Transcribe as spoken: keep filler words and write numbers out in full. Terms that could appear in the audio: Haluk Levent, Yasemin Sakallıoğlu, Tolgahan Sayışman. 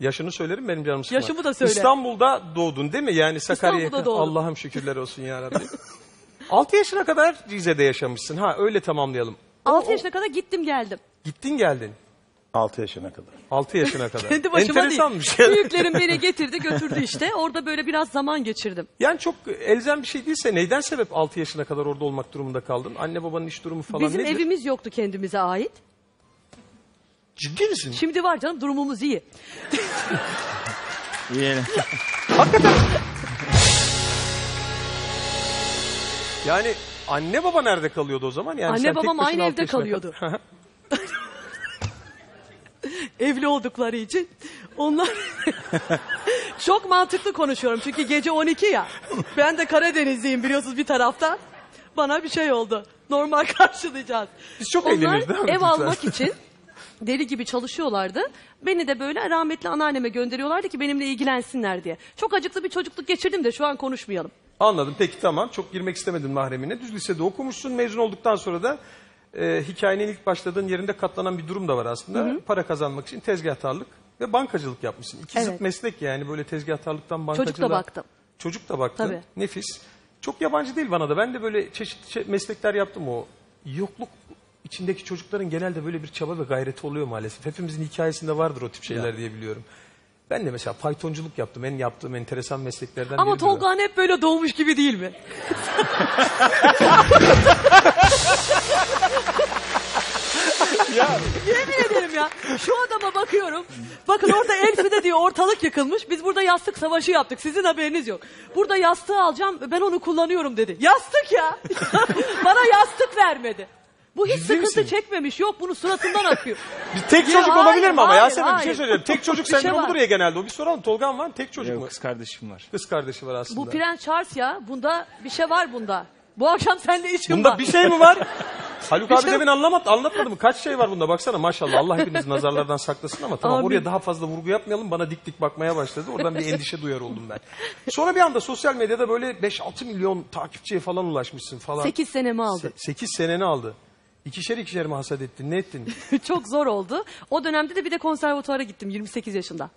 Yaşını söylerim benim canım sıkma. Yaşımı da söyle. İstanbul'da doğdun değil mi? Yani Sakarya'da Allah'ım şükürler olsun ya Rabbi. altı yaşına kadar Rize'de yaşamışsın. Ha öyle tamamlayalım. altı yaşına kadar gittim geldim. Gittin geldin. altı yaşına kadar. altı yaşına kadar. Kendi başıma enteresanmış değil. Büyüklerim beni getirdi götürdü işte. Orada böyle biraz zaman geçirdim. Yani çok elzem bir şey değilse neyden sebep altı yaşına kadar orada olmak durumunda kaldın? Anne babanın iş durumu falan Bizim nedir? Bizim evimiz yoktu kendimize ait. Ciddi misin? Şimdi var canım, durumumuz iyi. İyi. Hakikaten. Yani anne baba nerede kalıyordu o zaman? Yani anne babam aynı evde kalıyordu. Evli oldukları için onlar çok mantıklı konuşuyorum çünkü gece on iki ya. Ben de Karadenizliyim biliyorsunuz bir taraftan. Bana bir şey oldu. Normal karşılayacağız. Biz çok eğleniriz değil mi? Onlar ev almak için deli gibi çalışıyorlardı. Beni de böyle rahmetli anneanneme gönderiyorlardı ki benimle ilgilensinler diye. Çok acıklı bir çocukluk geçirdim de şu an konuşmayalım. Anladım. Peki tamam. Çok girmek istemedin mahremine. Düz lisede okumuşsun. Mezun olduktan sonra da e, hikayenin ilk başladığın yerinde katlanan bir durum da var aslında. Hı hı. Para kazanmak için tezgahtarlık ve bankacılık yapmışsın. İki evet. zıt meslek yani böyle tezgahtarlıktan bankacılığa. Çocuk da baktım. Çocuk da baktın. Tabii. Nefis. Çok yabancı değil bana da. Ben de böyle çeşitli meslekler yaptım o. Yokluk içindeki çocukların genelde böyle bir çaba ve gayreti oluyor maalesef. Hepimizin hikayesinde vardır o tip şeyler ya. Diye biliyorum. Ben de mesela faytonculuk yaptım. En yaptığım enteresan mesleklerden biri. Ama Tolga'nın hep böyle doğmuş gibi değil mi? Ya. Yemin ederim ya. Şu adama bakıyorum. Bakın orada Elfi'de diyor ortalık yakılmış. Biz burada yastık savaşı yaptık. Sizin haberiniz yok. Burada yastığı alacağım. Ben onu kullanıyorum dedi. Yastık ya. Bana yastık vermedi. Bu hiç Ciddi sıkıntı misin? Çekmemiş. Yok bunu suratından akıyor. Bir tek ya çocuk hayır, olabilir mi ama hayır, Yasemin hayır. Bir şey söyleyeyim. Tek çocuk sendromudur ya genelde. O bir soralım. Tolga'm var mı? Tek çocuk Yok, mu? Kız kardeşim var. Kız kardeşi var aslında. Bu Prens Charles ya. Bunda bir şey var bunda. Bu akşam seninle içim bunda var. Bunda bir şey mi var? Haluk bir abi şey... de beni anlamadı, anlatmadı mı? Kaç şey var bunda baksana maşallah. Allah hepinizi nazarlardan saklasın ama tamam Amin. Oraya daha fazla vurgu yapmayalım. Bana dik dik bakmaya başladı. Oradan bir endişe duyar oldum ben. Sonra bir anda sosyal medyada böyle beş altı milyon takipçiye falan ulaşmışsın falan. sekiz senemi aldı. sekiz seneni aldı. İkişer ikişer mi hasat ettin? Ne ettin? Çok zor oldu. O dönemde de bir de konservatuara gittim yirmi sekiz yaşında.